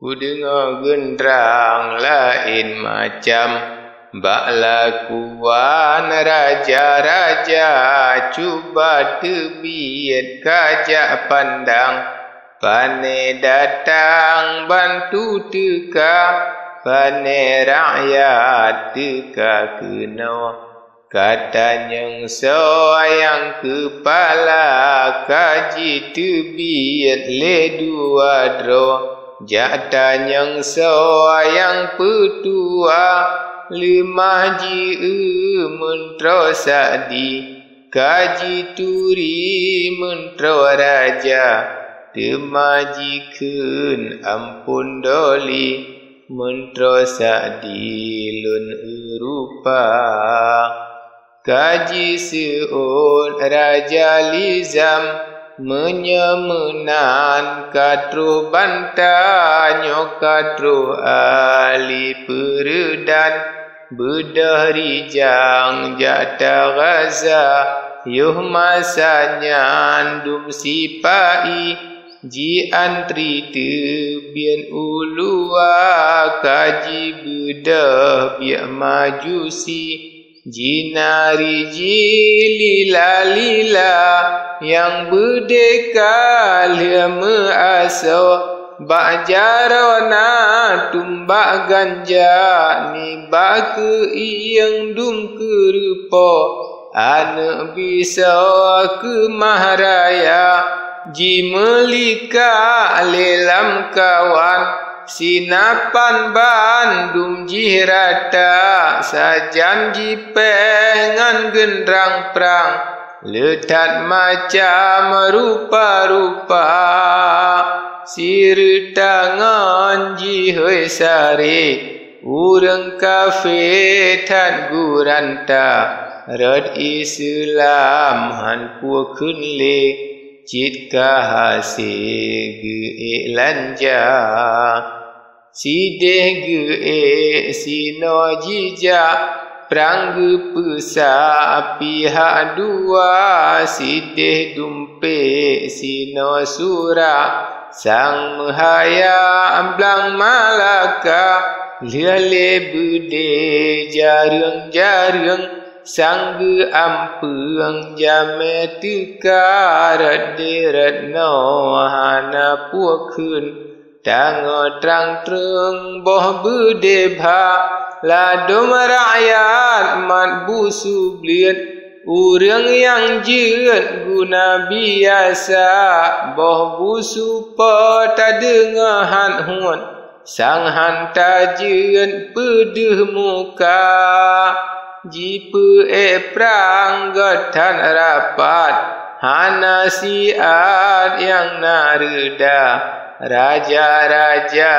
Ku dengar genderang lain macam, bak lakuan raja-raja, cuba tebiat kajak pandang. Pane datang bantu teka, pane rakyat teka kenal. Katanya seorang kepala, kaji tebiat ledua dro. Jatanya seorang petua, lemah jie mentera sadi. Kaji turi mentera raja, temajikan ampun doli. Mentera sadi lun rupa, kaji seon raja lizam. Menyemenan katro bantanyo katro ali peredan bedah rijang jatah raza yuh masanyan dum sipai ji antri tebian ulua kaji bedah biak majusi jinari jilila-lila yang berdekal ia measau. Bak jarona tumbak ganja, ni bak yang dum kerepa. Anak bisa ke maharaya, ji melika lelam kawan. Sinapan bandum jirata, sajam ji pengan genderang perang. Letak macam rupa-rupa, sir tangan jihoi sari. Urang kafe tan guranta, rad Islam han pukunle. Citka hasil ge'ek lanja, sideh ge'ek sino jijak. Perangga pesak pihak dua, sidih dumpik sino surak. Sang mahaya amblang malaka, lele bedeh jarang-jarang. Sangga ampang jame tekarat derat no hana puakun. Tangan terang-terang boh bedebah, ladum rakyat mat busu bliat. Orang yang jirat guna biasa, boh busu peta dengar han huan. Sang han tajirat pedih muka, jipe perang gatan rapat. Hana siat yang nareda, raja-raja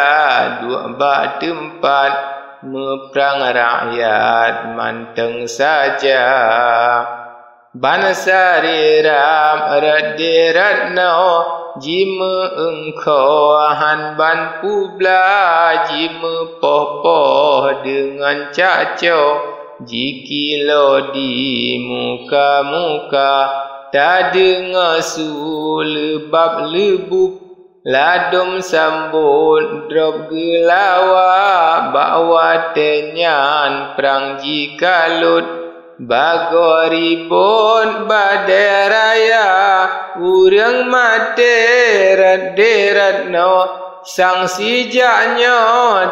dua bak tempat. Meperang rakyat manteng saja, bangsa riram radirat no. Jima engkau han ban publa, jima poh-poh dengan cacau. Jikilo di muka-muka, tak dengar su lebab lebub. Ladum sambut drop gelawa, bawa tenyan perang jikalut. Bago ribut badai raya, urang materat derat no. Sang sijaknya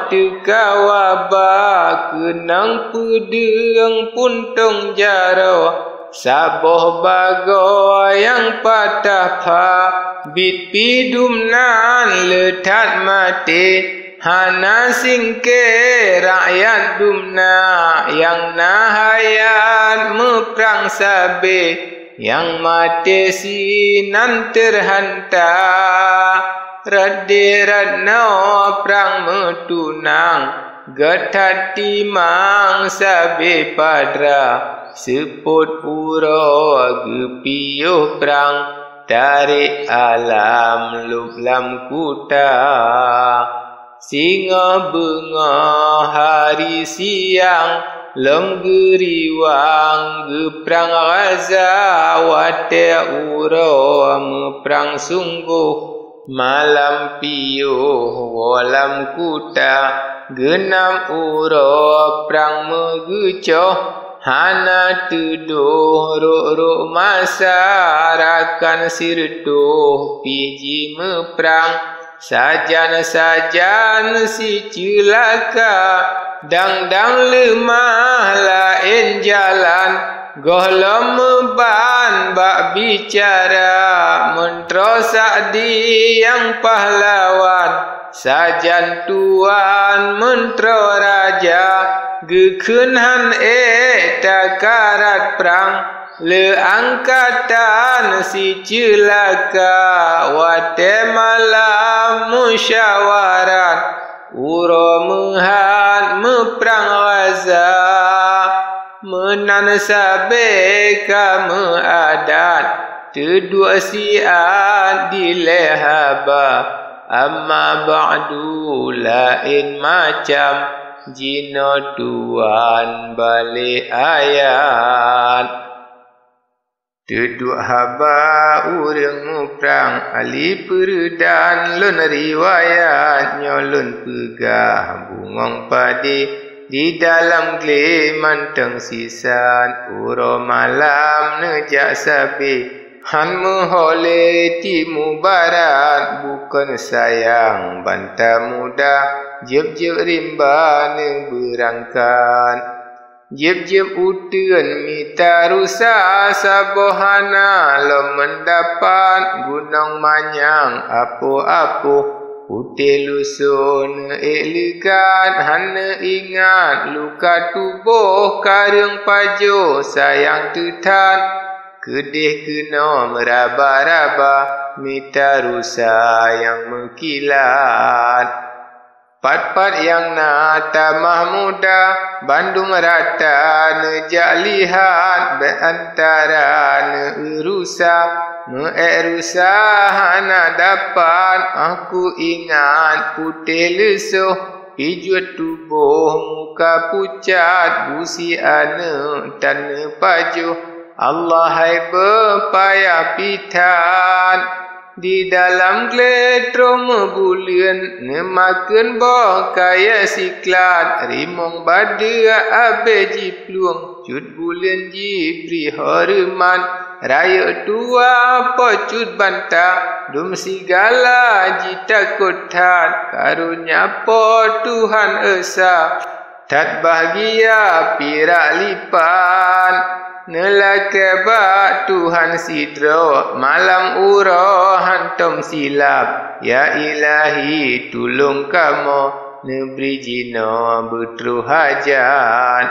teka wabak, kenang pedang puntung jaro. Saboh bago yang patah pah, bit pidumnan letat mati. Hana singke rakyat dumna, yang nahayat meperang sabe. Yang mati sinan terhantar, radiratna perang metunang. Getat timang sabe padra, seput pura gepiuh perang. Dari alam lublam kuta, singa bengah hari siang. Lem geriwang geperang raza, wate ura meperang sungguh. malam piyuh walam kuta genam uro prang megecoh hana tuduh ruk-ruk masarakan sirduh piji meprang sajan-sajan si celaka dang-dang lemah lain jalan golom meban bak bicara menterosak di yang pahlawan sajan tuan mentero raja gekenhan takarat perang le angkatan si celaka wate malam musyawarat uro menghat meperang raza menan sabe kamu adat terdua siat di lehaba amma ba'du lain macam jino tuan balik ayat duduk haba urang muprang alif perudan lun riwayat nyolun pegah bungong padi di dalam gleman teng sisan uro malam nejak sabi han muhole timu barat bukan sayang banta muda jeb-jeb rimba ne berangkat jeb-jeb uteun mita rusa sabohana lo mendapat gunung manyang apo-apo putih lusun elegan hana ingat luka tubuh karung pajo sayang tutan kedih kena meraba-raba mita rusa yang mengkilat pat-pat yang nata mahmuda Bandung rata nejak lihat berantara neurusa meerusa hana dapat aku ingat putih lesuh hijau tubuh muka pucat busi anak tanah pajuh Allah hai bepaya pitan di dalam gletrom bulan nemakan boh kaya siklat rimong badia abe jiplung cut bulan jibri horman raya tua pocut bantak dum sigala jita kotan karunya po Tuhan esa tat bahagia pirak lipan nelaka bak Tuhan sidro malam uro hantam silap ya ilahi tulung kamu neberi jino bertru hajat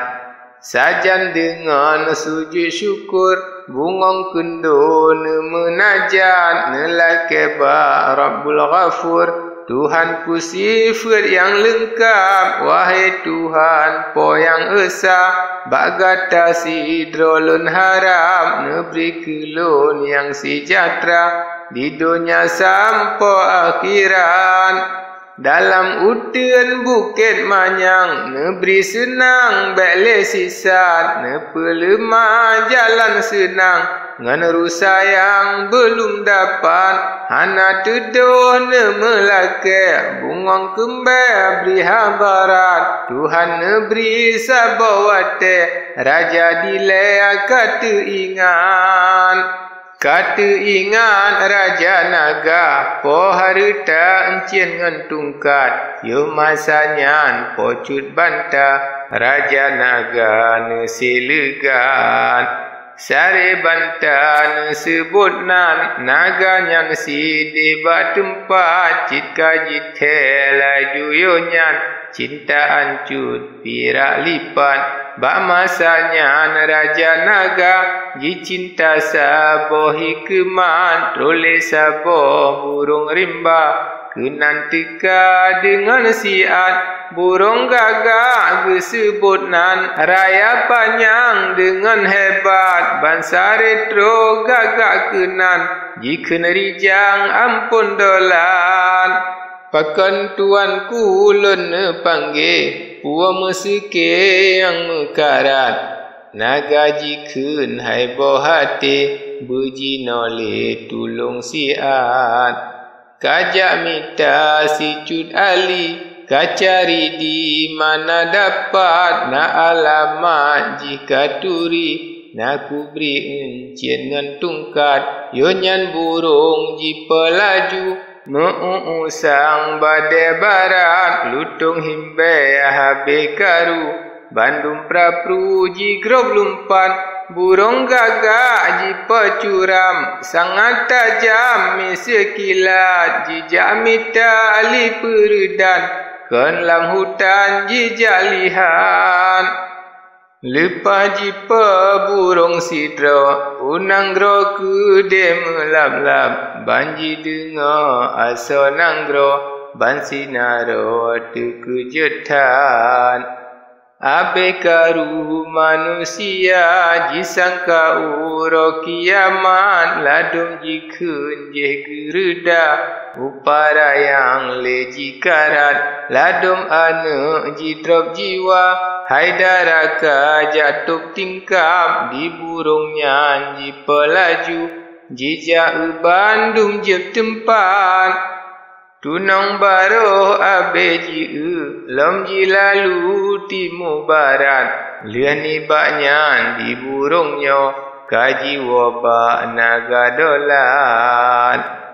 sajan dengan sujud syukur bungong kendun menajat nelaka bak Rabbul Ghafur Tuhanku sifat yang lengkap wahai Tuhan po yang esa bagata sidrolun haram neberi kelun yang sejahtera di dunia sampo akhiran dalam utean bukit manyang neberi senang bele sisat nepelemah jalan senang ngan rusa yang belum dapat hana tuduh ne melake bungong kembar beri habarat Tuhan neberi sabawate raja dilea kata ingat raja naga po harta encin ngan tungkat yo masanyan pocut banta raja naga ne silegan sari bantan sebut nan naga yang sidi bat tempat cika jite laju yonyan cinta ancut pirak lipat bak masanya raja naga ji cinta sabo hikmat role sabo burung rimba kenan teka dengan siat burung gagak disebut nan raya panjang dengan hebat bangsa retro gagak kenan jika nerijang ampun dolan pakan tuanku lone panggil pua mesike yang mekarat naga jikun hai bohati berjinole tulung siat Kajak minta sijud Ali, ka cari di mana dapat, nak alamat jika turi, nak ku beri encik dengan tungkat, yonyan burung ji pelaju, muusang badai barat, lutung himbe habe karu, Bandung prapru ji grog lumpat, burung gagak ji pecuram, sangat tajam misi kilat, jejak mita ali perudan, kenlam hutan jejak lihan. Lepas ji burung sidra, unang gro kude melap-lap, banji dengar asal nanggro, ban sinaro terkejutan. Abe karu manusia, jisangka uro kiamat, ladung jikunjeh gereda, upara yang leji karat, ladung anak jitrop jiwa, haidaraka jatuh tingkap, di burungnya ji pelaju, jejak Bandung je tempat. Tunang baroh abe jiu, lom ji lalu timur barat, liani baknyan di burungnya, kaji wabak naga dolat.